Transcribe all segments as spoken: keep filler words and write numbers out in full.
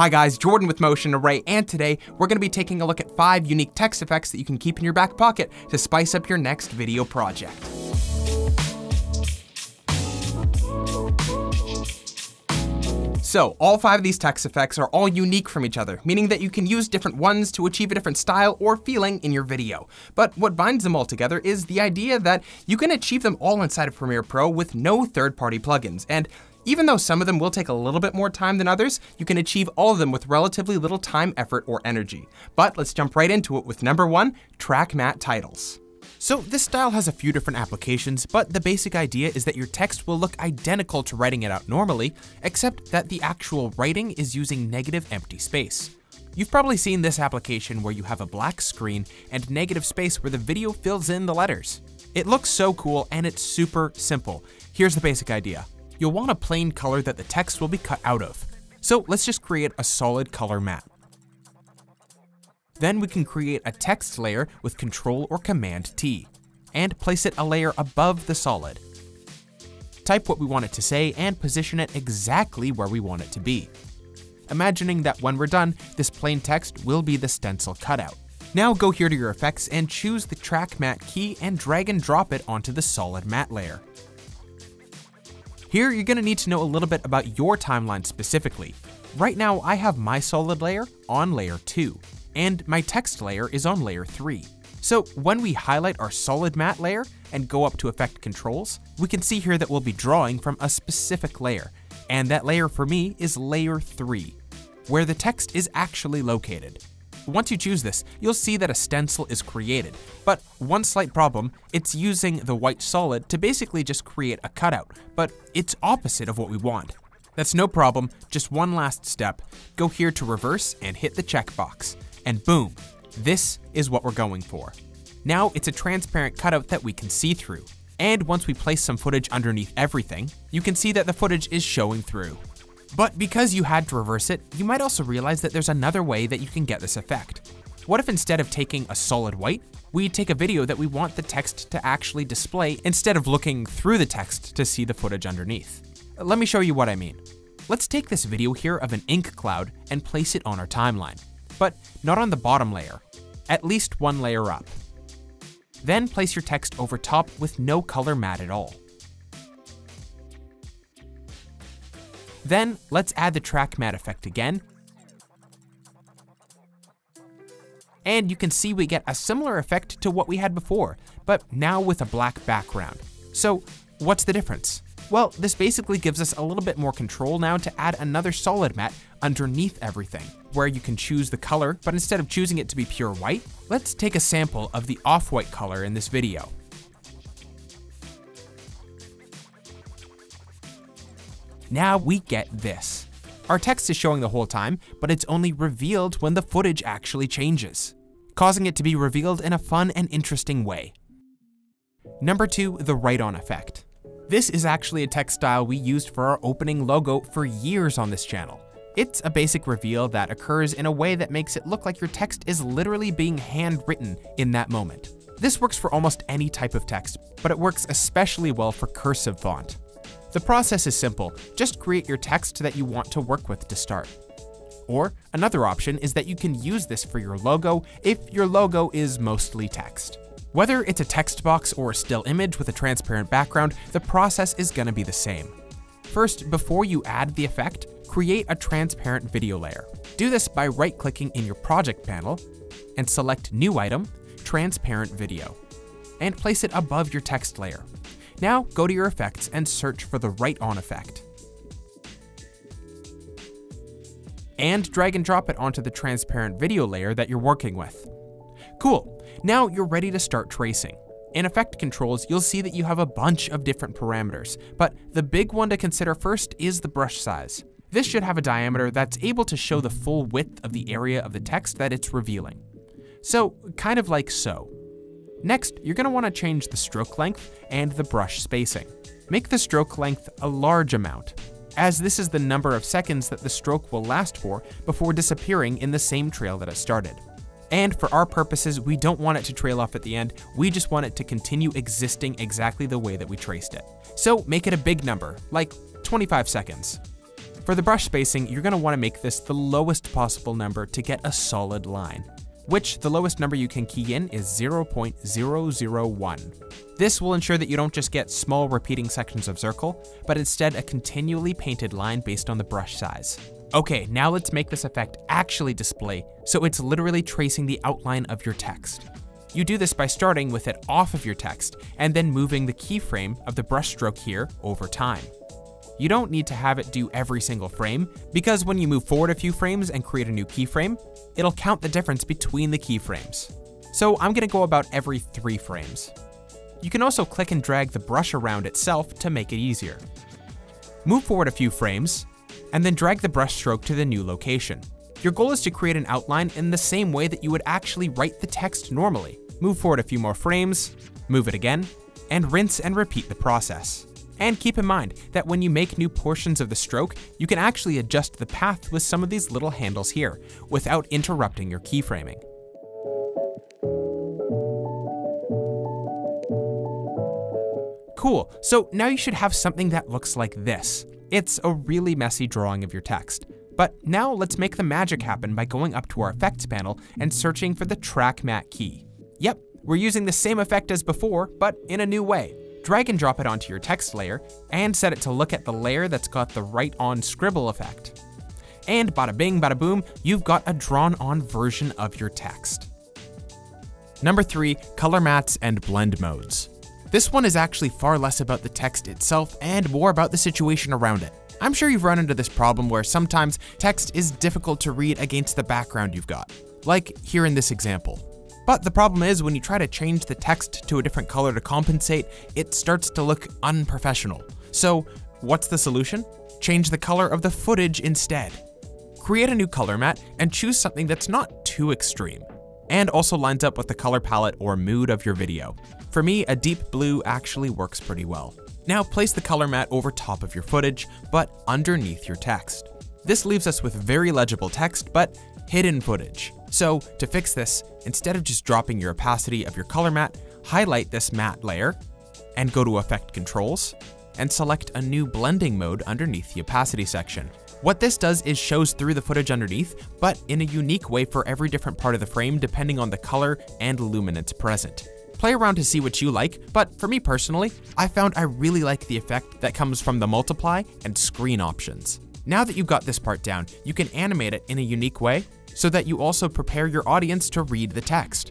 Hi guys, Jordan with Motion Array, and today we're going to be taking a look at five unique text effects that you can keep in your back pocket to spice up your next video project. So, all five of these text effects are all unique from each other, meaning that you can use different ones to achieve a different style or feeling in your video. But what binds them all together is the idea that you can achieve them all inside of Premiere Pro with no third-party plugins. And even though some of them will take a little bit more time than others, you can achieve all of them with relatively little time, effort, or energy. But let's jump right into it with number one, Track Matte Titles. So this style has a few different applications, but the basic idea is that your text will look identical to writing it out normally, except that the actual writing is using negative empty space. You've probably seen this application where you have a black screen and negative space where the video fills in the letters. It looks so cool and it's super simple. Here's the basic idea. You'll want a plain color that the text will be cut out of. So let's just create a solid color map. Then we can create a text layer with Control or Command T, and place it a layer above the solid. Type what we want it to say and position it exactly where we want it to be, imagining that when we're done, this plain text will be the stencil cutout. Now go here to your effects and choose the Track Matte Key and drag and drop it onto the solid matte layer. Here, you're gonna need to know a little bit about your timeline specifically. Right now, I have my solid layer on layer two. And my text layer is on layer three. So when we highlight our solid matte layer and go up to Effect Controls, we can see here that we'll be drawing from a specific layer. And that layer for me is layer three, where the text is actually located. Once you choose this, you'll see that a stencil is created. But one slight problem, it's using the white solid to basically just create a cutout, but it's opposite of what we want. That's no problem, just one last step. Go here to reverse and hit the checkbox. And boom, this is what we're going for. Now it's a transparent cutout that we can see through. And once we place some footage underneath everything, you can see that the footage is showing through. But because you had to reverse it, you might also realize that there's another way that you can get this effect. What if instead of taking a solid white, we take a video that we want the text to actually display instead of looking through the text to see the footage underneath? Let me show you what I mean. Let's take this video here of an ink cloud and place it on our timeline, but not on the bottom layer, at least one layer up. Then place your text over top with no color matte at all. Then let's add the track matte effect again. And you can see we get a similar effect to what we had before, but now with a black background. So what's the difference? Well, this basically gives us a little bit more control now to add another solid matte underneath everything, where you can choose the color, but instead of choosing it to be pure white, let's take a sample of the off-white color in this video. Now we get this. Our text is showing the whole time, but it's only revealed when the footage actually changes, causing it to be revealed in a fun and interesting way. Number two, the Write-On effect. This is actually a text style we used for our opening logo for years on this channel. It's a basic reveal that occurs in a way that makes it look like your text is literally being handwritten in that moment. This works for almost any type of text, but it works especially well for cursive font. The process is simple. Just create your text that you want to work with to start. Or another option is that you can use this for your logo if your logo is mostly text. Whether it's a text box or a still image with a transparent background, the process is going to be the same. First, before you add the effect, create a transparent video layer. Do this by right-clicking in your project panel and select New Item, Transparent Video, and place it above your text layer. Now go to your effects and search for the Write-On effect. And drag and drop it onto the transparent video layer that you're working with. Cool, now you're ready to start tracing. In Effect Controls, you'll see that you have a bunch of different parameters, but the big one to consider first is the brush size. This should have a diameter that's able to show the full width of the area of the text that it's revealing. So, kind of like so. Next, you're going to want to change the stroke length and the brush spacing. Make the stroke length a large amount, as this is the number of seconds that the stroke will last for before disappearing in the same trail that it started. And for our purposes, we don't want it to trail off at the end, we just want it to continue existing exactly the way that we traced it. So make it a big number, like twenty-five seconds. For the brush spacing, you're going to want to make this the lowest possible number to get a solid line, which the lowest number you can key in is zero point zero zero one. This will ensure that you don't just get small repeating sections of circle, but instead a continually painted line based on the brush size. Okay, now let's make this effect actually display, so it's literally tracing the outline of your text. You do this by starting with it off of your text, and then moving the keyframe of the brush stroke here over time. You don't need to have it do every single frame, because when you move forward a few frames and create a new keyframe, it'll count the difference between the keyframes. So I'm going to go about every three frames. You can also click and drag the brush around itself to make it easier. Move forward a few frames, and then drag the brush stroke to the new location. Your goal is to create an outline in the same way that you would actually write the text normally. Move forward a few more frames, move it again, and rinse and repeat the process. And keep in mind that when you make new portions of the stroke, you can actually adjust the path with some of these little handles here, without interrupting your keyframing. Cool, so now you should have something that looks like this. It's a really messy drawing of your text. But now let's make the magic happen by going up to our effects panel and searching for the Track Matte Key. Yep, we're using the same effect as before, but in a new way. Drag and drop it onto your text layer, and set it to look at the layer that's got the Write-On scribble effect. And bada bing, bada boom, you've got a drawn-on version of your text. Number three, color mattes and blend modes. This one is actually far less about the text itself and more about the situation around it. I'm sure you've run into this problem where sometimes text is difficult to read against the background you've got, like here in this example. But the problem is when you try to change the text to a different color to compensate, it starts to look unprofessional. So what's the solution? Change the color of the footage instead. Create a new color matte and choose something that's not too extreme, and also lines up with the color palette or mood of your video. For me, a deep blue actually works pretty well. Now place the color matte over top of your footage, but underneath your text. This leaves us with very legible text, but hidden footage. So to fix this, instead of just dropping your opacity of your color matte, highlight this matte layer and go to Effect Controls and select a new blending mode underneath the opacity section. What this does is shows through the footage underneath, but in a unique way for every different part of the frame depending on the color and luminance present. Play around to see what you like, but for me personally, I found I really like the effect that comes from the multiply and screen options. Now that you've got this part down, you can animate it in a unique way so that you also prepare your audience to read the text.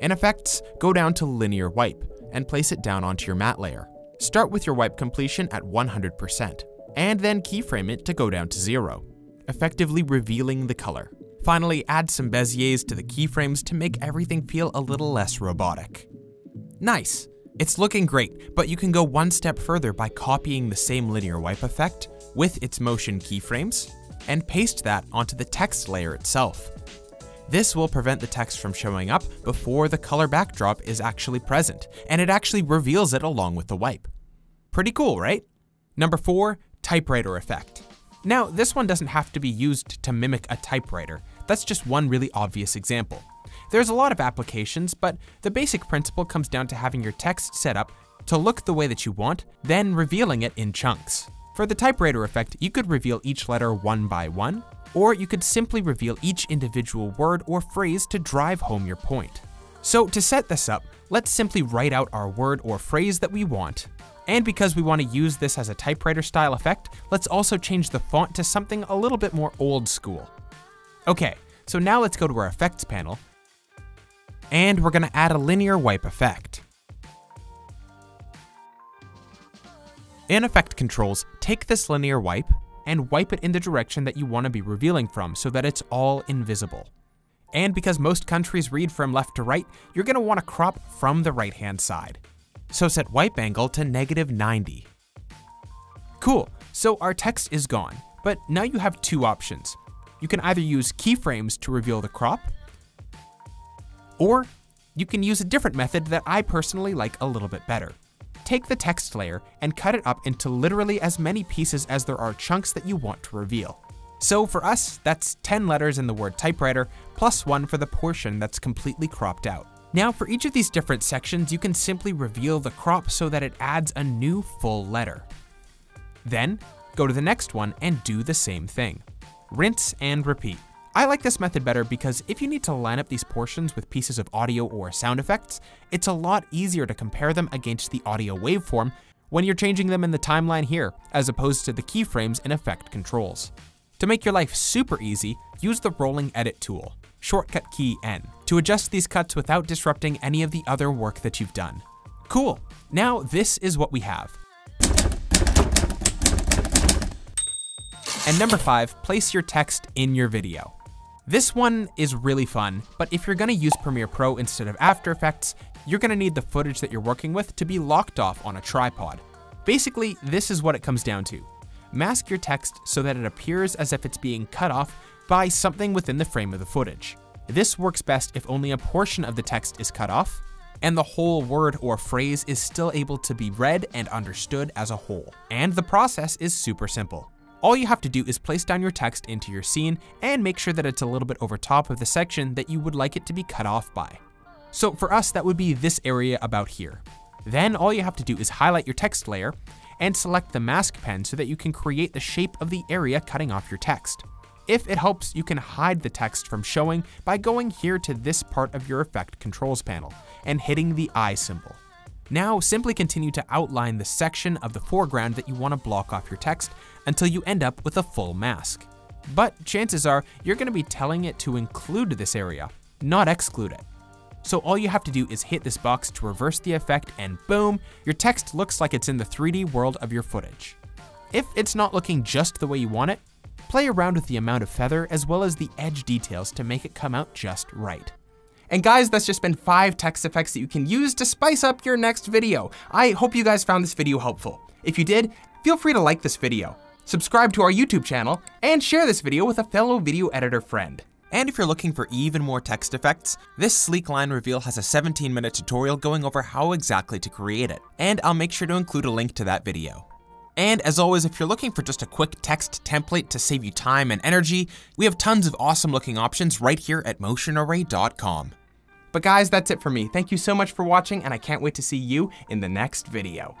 In Effects, go down to Linear Wipe and place it down onto your matte layer. Start with your wipe completion at one hundred percent. And then keyframe it to go down to zero, effectively revealing the color. Finally, add some beziers to the keyframes to make everything feel a little less robotic. Nice! It's looking great, but you can go one step further by copying the same linear wipe effect with its motion keyframes and paste that onto the text layer itself. This will prevent the text from showing up before the color backdrop is actually present, and it actually reveals it along with the wipe. Pretty cool, right? Number four, typewriter effect. Now, this one doesn't have to be used to mimic a typewriter. That's just one really obvious example. There's a lot of applications, but the basic principle comes down to having your text set up to look the way that you want, then revealing it in chunks. For the typewriter effect, you could reveal each letter one by one, or you could simply reveal each individual word or phrase to drive home your point. So to set this up, let's simply write out our word or phrase that we want. And because we want to use this as a typewriter style effect, let's also change the font to something a little bit more old school. Okay, so now let's go to our effects panel, and we're going to add a linear wipe effect. In Effect Controls, take this linear wipe and wipe it in the direction that you want to be revealing from so that it's all invisible. And because most countries read from left to right, you're going to want to crop from the right-hand side. So set wipe angle to negative ninety. Cool, so our text is gone, but now you have two options. You can either use keyframes to reveal the crop, or you can use a different method that I personally like a little bit better. Take the text layer and cut it up into literally as many pieces as there are chunks that you want to reveal. So for us, that's ten letters in the word typewriter, plus one for the portion that's completely cropped out. Now for each of these different sections, you can simply reveal the crop so that it adds a new full letter. Then, go to the next one and do the same thing. Rinse and repeat. I like this method better because if you need to line up these portions with pieces of audio or sound effects, it's a lot easier to compare them against the audio waveform when you're changing them in the timeline here, as opposed to the keyframes and effect controls. To make your life super easy, use the rolling edit tool, shortcut key N, to adjust these cuts without disrupting any of the other work that you've done. Cool, now this is what we have. And number five, place your text in your video. This one is really fun, but if you're gonna use Premiere Pro instead of After Effects, you're gonna need the footage that you're working with to be locked off on a tripod. Basically, this is what it comes down to. Mask your text so that it appears as if it's being cut off by something within the frame of the footage. This works best if only a portion of the text is cut off, and the whole word or phrase is still able to be read and understood as a whole. And the process is super simple. All you have to do is place down your text into your scene and make sure that it's a little bit over top of the section that you would like it to be cut off by. So for us, that would be this area about here. Then all you have to do is highlight your text layer and select the mask pen so that you can create the shape of the area cutting off your text. If it helps, you can hide the text from showing by going here to this part of your effect controls panel and hitting the eye symbol. Now simply continue to outline the section of the foreground that you want to block off your text until you end up with a full mask. But chances are you're going to be telling it to include this area, not exclude it. So all you have to do is hit this box to reverse the effect and boom, your text looks like it's in the three D world of your footage. If it's not looking just the way you want it, play around with the amount of feather as well as the edge details to make it come out just right. And guys, that's just been five text effects that you can use to spice up your next video. I hope you guys found this video helpful. If you did, feel free to like this video, subscribe to our YouTube channel, and share this video with a fellow video editor friend. And if you're looking for even more text effects, this sleek line reveal has a seventeen minute tutorial going over how exactly to create it. And I'll make sure to include a link to that video. And as always, if you're looking for just a quick text template to save you time and energy, we have tons of awesome looking options right here at motion array dot com. But guys, that's it for me. Thank you so much for watching, and I can't wait to see you in the next video.